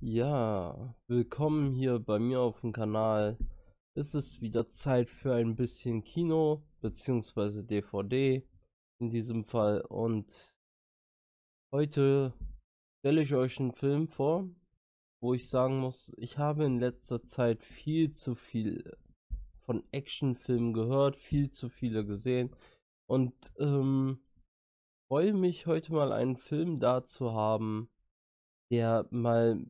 Ja, willkommen hier bei mir auf dem Kanal. Es ist wieder Zeit für ein bisschen Kino bzw. DVD in diesem Fall, und heute stelle ich euch einen Film vor, wo ich sagen muss, ich habe in letzter Zeit viel zu viel von Actionfilmen gehört, viel zu viele gesehen und freue mich heute mal einen Film da zu haben, der mal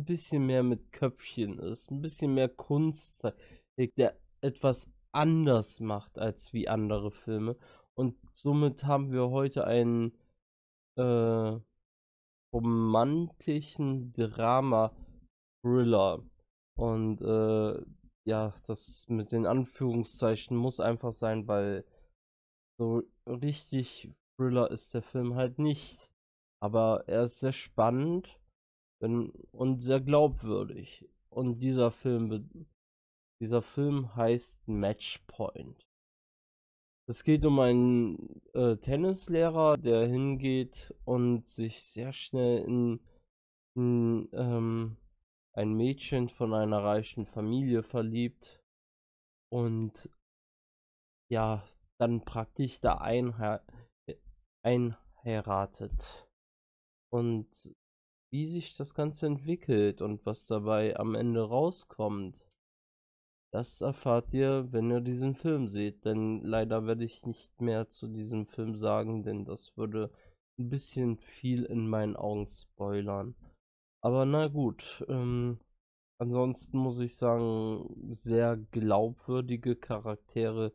ein bisschen mehr mit Köpfchen ist, ein bisschen mehr Kunst zeigt, der etwas anders macht als wie andere Filme. Und somit haben wir heute einen romantischen Drama-Thriller. Und ja, das mit den Anführungszeichen muss einfach sein, weil so richtig Thriller ist der Film halt nicht. Aber er ist sehr spannend und sehr glaubwürdig. Und dieser Film heißt Match Point. Es geht um einen Tennislehrer, der hingeht und sich sehr schnell in ein Mädchen von einer reichen Familie verliebt und ja, dann praktisch da einheiratet. Und wie sich das Ganze entwickelt und was dabei am Ende rauskommt, das erfahrt ihr, wenn ihr diesen Film seht. Denn leider werde ich nicht mehr zu diesem Film sagen, denn das würde ein bisschen viel in meinen Augen spoilern. Aber na gut, ansonsten muss ich sagen, sehr glaubwürdige Charaktere.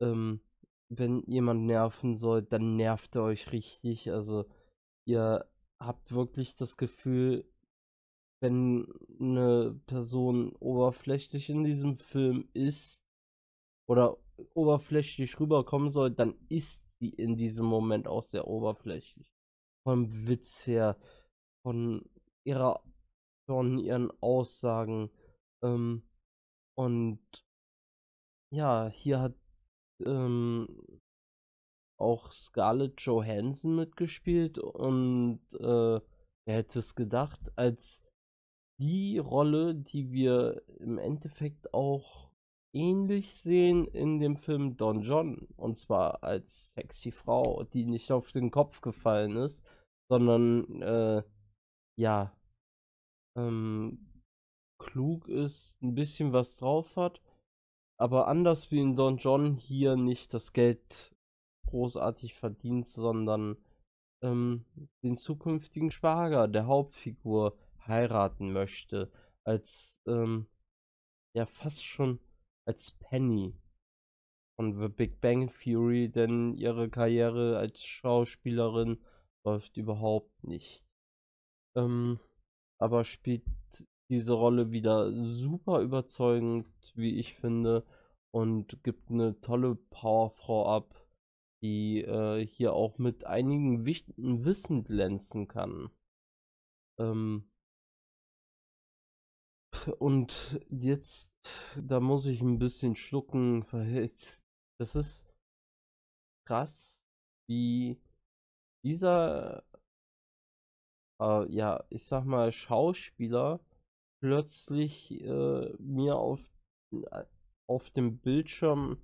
Wenn jemand nerven soll, dann nervt er euch richtig. Also ihr habt wirklich das Gefühl, wenn eine Person oberflächlich in diesem Film ist oder oberflächlich rüberkommen soll, dann ist sie in diesem Moment auch sehr oberflächlich. Vom Witz her, von ihren Aussagen. Und ja, hier hat auch Scarlett Johansson mitgespielt und wer hätte es gedacht, als die Rolle, die wir im Endeffekt auch ähnlich sehen in dem Film Don John, und zwar als sexy Frau, die nicht auf den Kopf gefallen ist, sondern ja, klug ist, ein bisschen was drauf hat, aber anders wie in Don John hier nicht das Geld großartig verdient, sondern den zukünftigen Schwager der Hauptfigur heiraten möchte, als ja fast schon als Penny von The Big Bang Theory, denn ihre Karriere als Schauspielerin läuft überhaupt nicht. Aber spielt diese Rolle wieder super überzeugend, wie ich finde, und gibt eine tolle Powerfrau ab, die hier auch mit einigen wichtigen Wissen glänzen kann. Und jetzt, da muss ich ein bisschen schlucken, weil das ist krass, wie dieser, ja, ich sag mal, Schauspieler plötzlich mir auf dem Bildschirm,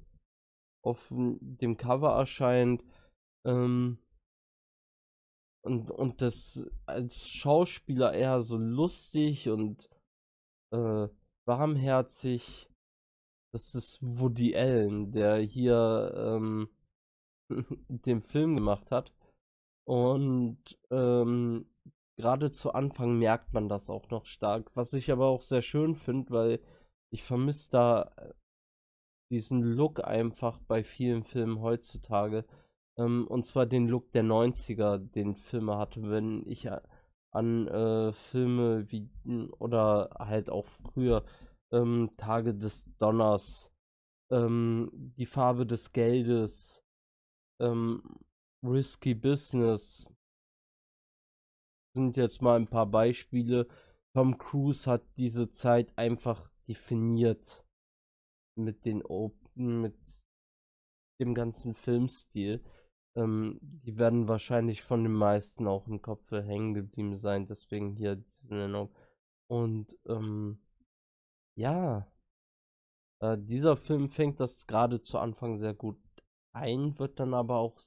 auf dem Cover erscheint, und das als Schauspieler eher so lustig und warmherzig. Das ist Woody Allen, der hier den Film gemacht hat, und gerade zu Anfang merkt man das auch noch stark, was ich aber auch sehr schön finde, weil ich vermisse da diesen Look einfach bei vielen Filmen heutzutage, und zwar den Look der 90er, den Filme hatte. Wenn ich an Filme wie, oder halt auch früher, Tage des Donners, Die Farbe des Geldes, Risky Business, sind jetzt mal ein paar Beispiele. Tom Cruise hat diese Zeit einfach definiert mit dem ganzen Filmstil, Die werden wahrscheinlich von den meisten auch im Kopf hängen geblieben sein, deswegen hier diese Nennung. Und ja, dieser Film fängt das gerade zu Anfang sehr gut ein, wird dann aber auch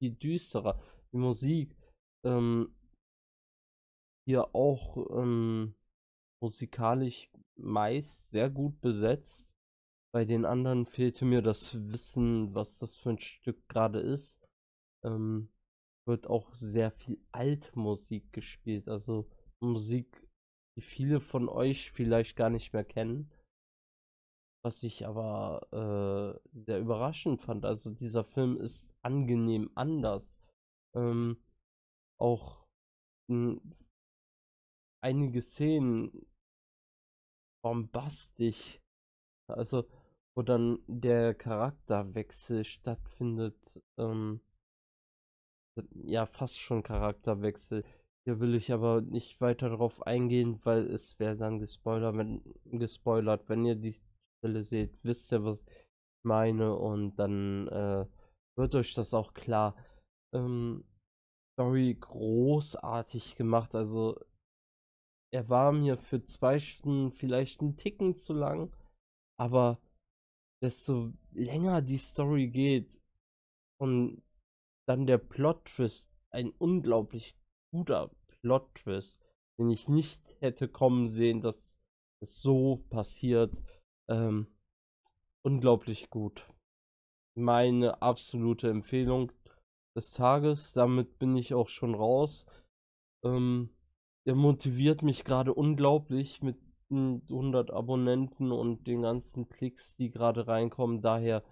viel düsterer. Die Musik, hier auch musikalisch meist sehr gut besetzt. Bei den anderen fehlte mir das Wissen, was das für ein Stück gerade ist. Wird auch sehr viel Altmusik gespielt, also Musik, die viele von euch vielleicht gar nicht mehr kennen, was ich aber sehr überraschend fand. Also dieser Film ist angenehm anders. Auch einige Szenen bombastisch, also wo dann der Charakterwechsel stattfindet, ja, fast schon Charakterwechsel. Hier will ich aber nicht weiter darauf eingehen, weil es wäre dann gespoilert. Wenn ihr die Stelle seht, wisst ihr, was ich meine, und dann wird euch das auch klar. Story großartig gemacht, also er war mir für 2 Stunden vielleicht einen Ticken zu lang, aber desto länger die Story geht und dann der Plot-Twist, ein unglaublich guter Plot-Twist, den ich nicht hätte kommen sehen, dass es so passiert. Unglaublich gut. Meine absolute Empfehlung des Tages. Damit bin ich auch schon raus. Der motiviert mich gerade unglaublich mit 100 Abonnenten und den ganzen Klicks, die gerade reinkommen. Daher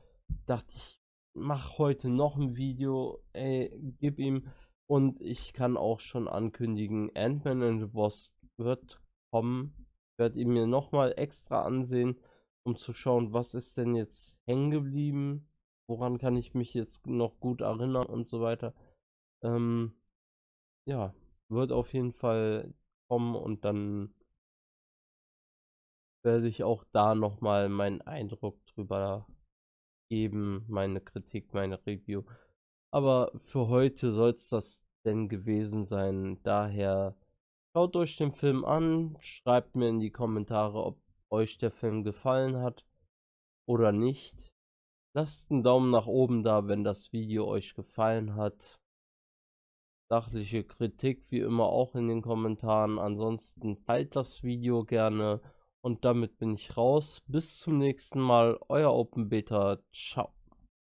dachte ich, mach heute noch ein Video, ey, gib ihm. Und ich kann auch schon ankündigen, Ant-Man and the Wasp wird kommen. Ich werde ihn mir nochmal extra ansehen, um zu schauen, was ist denn jetzt hängen geblieben, woran kann ich mich jetzt noch gut erinnern und so weiter. Ja, wird auf jeden Fall kommen und dann werde ich auch da nochmal meinen Eindruck drüber geben, meine Kritik, meine Review. Aber für heute soll es das denn gewesen sein. Daher schaut euch den Film an, schreibt mir in die Kommentare, ob euch der Film gefallen hat oder nicht. Lasst einen Daumen nach oben da, wenn das Video euch gefallen hat. Sachliche Kritik wie immer auch in den Kommentaren. Ansonsten teilt das Video gerne. Und damit bin ich raus. Bis zum nächsten Mal. Euer Open Beta. Ciao.